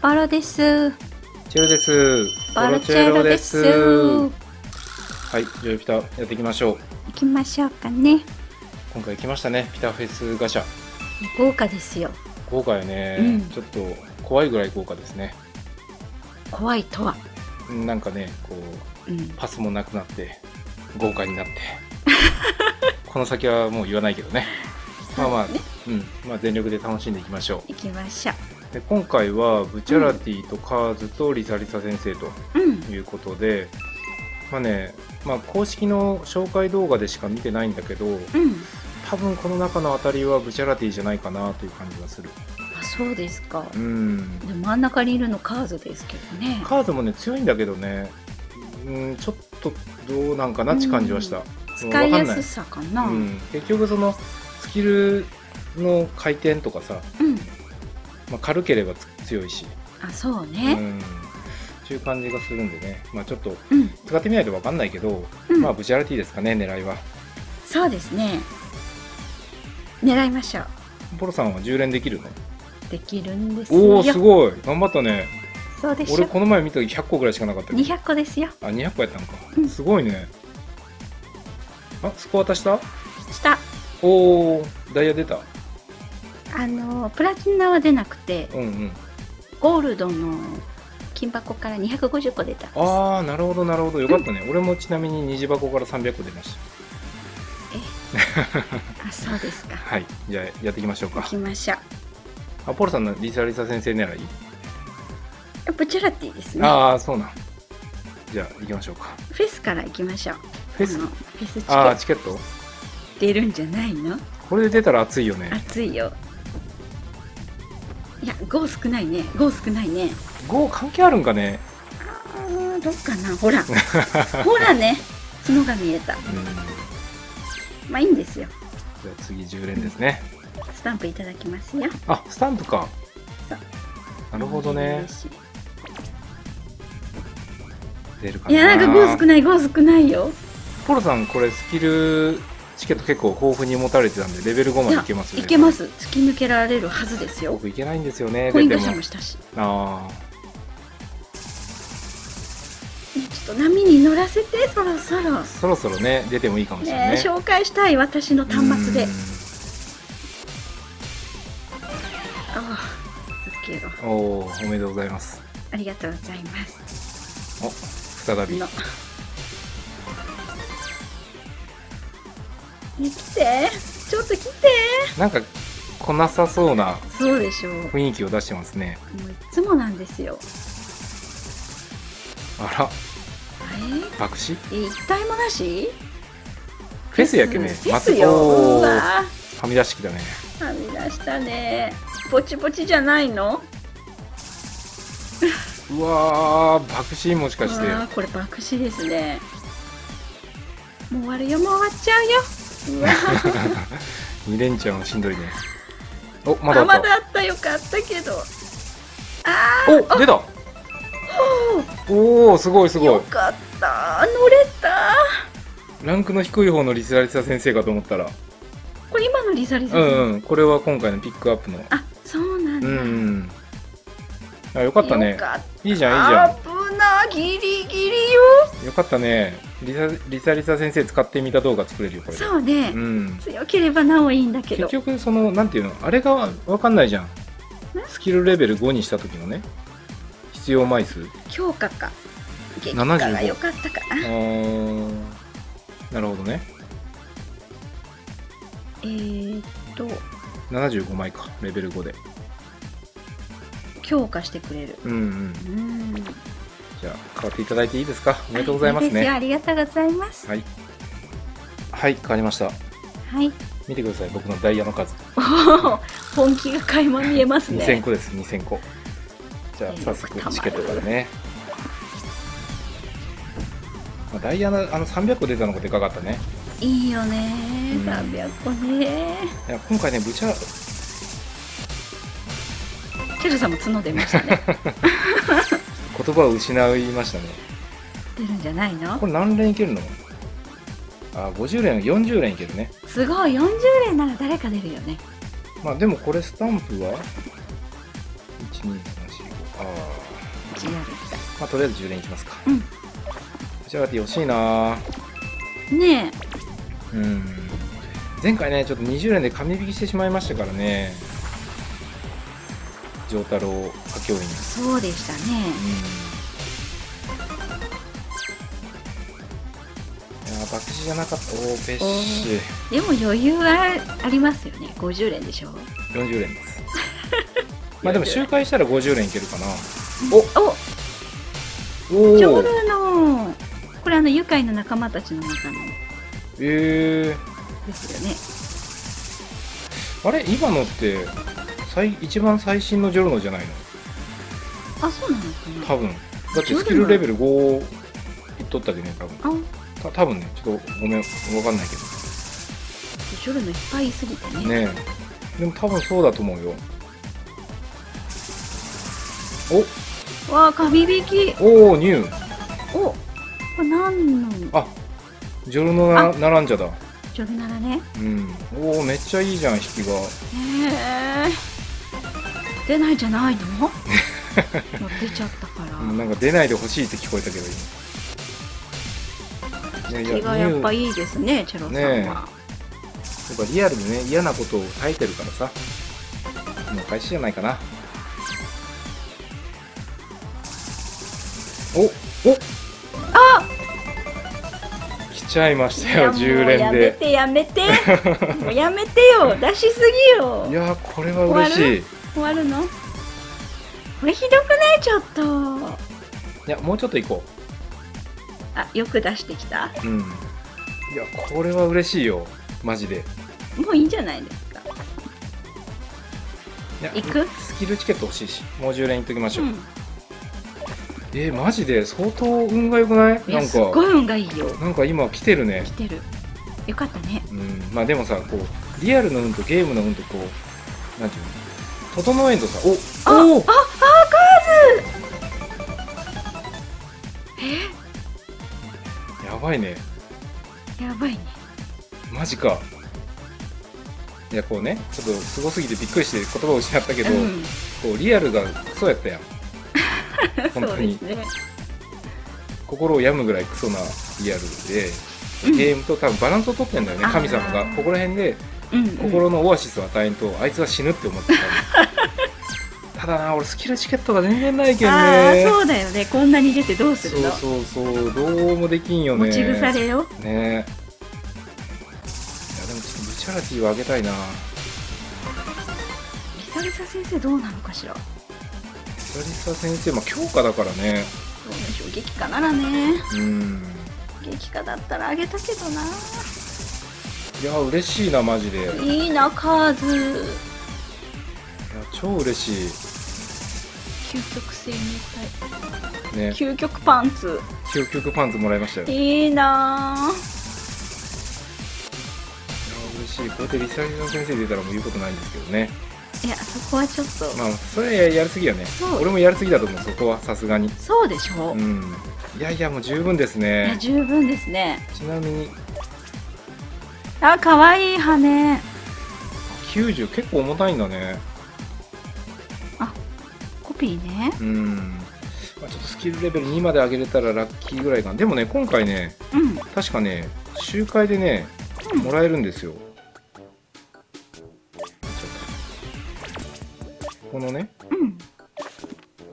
バロです。チェロです。バロチェロです。はい、じゃあピタやっていきましょう。行きましょうかね。今回来ましたね、ピタフェスガシャ。豪華ですよ。豪華よね、うん、ちょっと怖いぐらい豪華ですね。怖いとは。なんかね、こう、うん、パスもなくなって豪華になって。この先はもう言わないけどね。まあまあ、まあ全力で楽しんでいきましょう。いきましょう。で今回はブチャラティとカーズとリサリサ先生ということで、うん、まあね、まあ公式の紹介動画でしか見てないんだけど、うん、多分この中のあたりはブチャラティじゃないかなという感じがする。あ、そうですか。うん。で真ん中にいるのカーズですけどね。カーズもね強いんだけどね、うん、ちょっとどうなんかなって感じはした。使いやすさかな。うん、結局そのスキルの回転とかさ、うん、まあ軽ければ強いし、あ、そうね、うん、っていう感じがするんでね、まあちょっと使ってみないと分かんないけど、うん、まあブチャラティですかね、狙いは。そうですね、狙いましょう。ポロさんは10連できるの？できるんですよ。おお、すごい頑張ったね。そうでしょ。俺この前見た時100個ぐらいしかなかったけど。200個ですよ。あ、200個やったのか、うん、すごいね。あ、スコア足した？した。おお、ダイヤ出た。プラチナは出なくて、うんうん、ゴールドの金箱から250個出たんです。ああ、なるほどなるほど、よかったね。うん、俺もちなみに二次箱から300個出ました。え、あ、そうですか。はい、じゃあやっていきましょうか。いきましょう。あ、ポロさんのリサリサ先生狙い？ブチャラティですね。ああ、そうなん。じゃあ行きましょうか。フェスから行きましょう。フェス？フェスチケット。ああ、チケット。出るんじゃないの？これで出たら熱いよね。熱いよ。いや、5少ないね。5少ないね。5関係あるんかね。ああ、どうかな。ほらほらね、角が見えた。まあいいんですよ。じゃあ次10連ですね。スタンプいただきますよ。あ、スタンプか。なるほどね。出るかな。いや、なんか5少ない、5少ないよ。ポロさん、これスキルチケット結構豊富に持たれてたんで、レベル5までいけますよね。いけます。突き抜けられるはずですよ。僕いけないんですよね。コインガシャもしたし。ああ。ちょっと波に乗らせて、そろそろ。そろそろね、出てもいいかもしれないね。紹介したい、私の端末で。ああ、すっげえ。おお、おめでとうございます。ありがとうございます。お、再び。来て、ちょっと来て。なんか来なさそうな雰囲気を出してますね。もういつもなんですよ。あら、爆死？一体もなし？フェスやけね。フェスよ。はみ出してきたね。はみ出したね。ぼちぼちじゃないの？うわー、爆死もしかして。これ爆死ですね。もう終わるよ、もう終わっちゃうよ。2連チャンはしんどいね。お、まだあった。まだあった、よかったけど。ああ、お、出た。おお、すごいすごい。よかった、乗れた。ランクの低い方のリサリサ先生かと思ったら。これ今のリサリサ。うんうん、これは今回のピックアップの。あ、そうなんだ。うん。あ、よかったね。いいじゃん、いいじゃん。危な、ギリギリよ。よかったね。リサ先生使ってみた動画作れるよ、これ。そうね、うん、強ければなおいいんだけど、結局そのなんていうの、あれが分かんないじゃん。スキルレベル5にした時のね、必要枚数、強化か激化が良かったかな。なるほどね。75枚か、レベル5で強化してくれる。うんうん、うん、じゃあ変わっていただいていいですか。おめでとうございますね。ありがとうございます。はい。はい、変わりました。はい。見てください、僕のダイヤの数。本気が垣間見えますね。2000個です、2000個。じゃあ早速チケットからね。まあ、ダイヤの300個出たのがでかかったね。いいよね、300個ね。いや、今回ね、チェルさんも角出ましたね。言葉を失いましたね。出るんじゃないの？これ何連いけるの？あ、50連、40連いけるね。すごい、40連なら誰か出るよね。まあでもこれスタンプは1、2、3、4、5、ああ、GR まあとりあえず10連いきますか。うん、ジャーティー惜しいなねえ。うん、前回ねちょっと20連で紙引きしてしまいましたからね、丈太郎佳境に。そうでしたね、うん、いや爆死じゃなかった。おー、べっしー。でも余裕はありますよね。50連でしょ。40連です。まあでも周回したら50連いけるかな。おお、ジョルのこれ愉快な仲間たちの中のですよね。あれ今のって一番最新のジョルノじゃないの？あ、そうなんですね。多分だってスキルレベル5いっとったでね、多分ね、ちょっとごめん分かんないけど、ジョルノいっぱいいすぎてね。ねえ、でも多分そうだと思うよ。おわあ、紙引き。おお、ニュー。お、これ何の？あ、ジョルノナランジャだ。ジョルナラね。うん。おお、めっちゃいいじゃん、引きが。へえ。出ないじゃないの？出ちゃったから。なんか出ないでほしいって聞こえたけど。引きがやっぱいいですね、チェロさんは。ね、やっぱリアルでね、嫌なことを書いてるからさ。もう返しじゃないかな。おあっ、来ちゃいましたよ、10連で。やめてやめてもうやめてよ、出しすぎよ。いやー、これは嬉しい。終わるのこれ、ひどくない？ちょっと、いや、もうちょっといこう。あ、よく出してきた。うん、いや、これは嬉しいよ、マジで。もういいんじゃないですか。いくスキルチケット欲しいし、もう10連いっときましょう。うん、マジで相当運が良くない？なんかすごい運がいいよ。なんか今来てるね。来てる。よかったね。うん。まあでもさ、こうリアルの運とゲームの運とこうなんていうの、整えんとさ、おお。あカーズ。やばいね。やばいね。マジか。いや、こうね、ちょっとすごすぎてびっくりして言葉を失ったけど、こうリアルがクソやったやん。本当に心を病むぐらいクソなリアルで、ゲームと多分バランスを取ってんだよね、神様が。ここら辺で心のオアシスを与えんと、あいつは死ぬって思ってた。ただな、俺スキルチケットが全然ないけどね。ああ、そうだよね。こんなに出てどうするの？そうそうそう、どうもできんよね。持ち腐れよ。ねえ。いやでもちょっとブチャラティをあげたいな。ギサギサ先生どうなのかしら。久々先生、まあ強化だからね。どうでしょう、激化ならね。うん。激化だったらあげたけどな。いやー、嬉しいな、マジで。いいな、カーズ。いや、超嬉しい。究極生命体。ね。究極パンツ。究極パンツもらいましたよ。いいなー。いやー、嬉しい。こうやってリサリの先生出たらもう言うことないんですけどね。いや、そこはちょっと、まあそれやりすぎよね。俺もやりすぎだと思う、そこはさすがに。そうでしょう。うん、いやいや、もう十分ですね。いや、十分ですね。ちなみに、あ、かわいい羽。90結構重たいんだね。あ、コピーね。うん、まあ、ちょっとスキルレベル2まで上げれたらラッキーぐらいかな。でもね、今回ね、うん、確かね周回でね、うん、もらえるんですよ。このね、うん、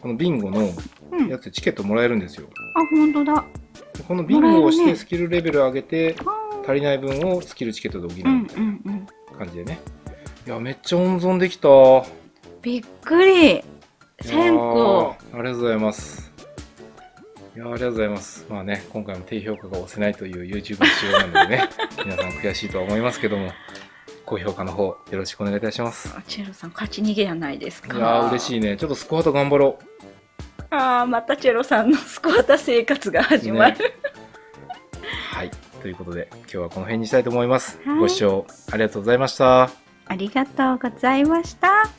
このビンゴのやつ、チケットもらえるんですよ。うん、あ、本当だ。このビンゴをしてスキルレベル上げて、ね、足りない分をスキルチケットで補うみたいな感じでね。いや、めっちゃ温存できた。びっくり。1000個。ありがとうございます。いや、ありがとうございます。まあね、今回も低評価が押せないという YouTube の仕様なのでね、皆さん悔しいとは思いますけども。高評価の方よろしくお願いいたします。チェロさん勝ち逃げやないですか。いやー、嬉しいね。ちょっとスクワット頑張ろう。ああ、またチェロさんのスクワット生活が始まる、ね。はい、ということで今日はこの辺にしたいと思います。はい、ご視聴ありがとうございました。ありがとうございました。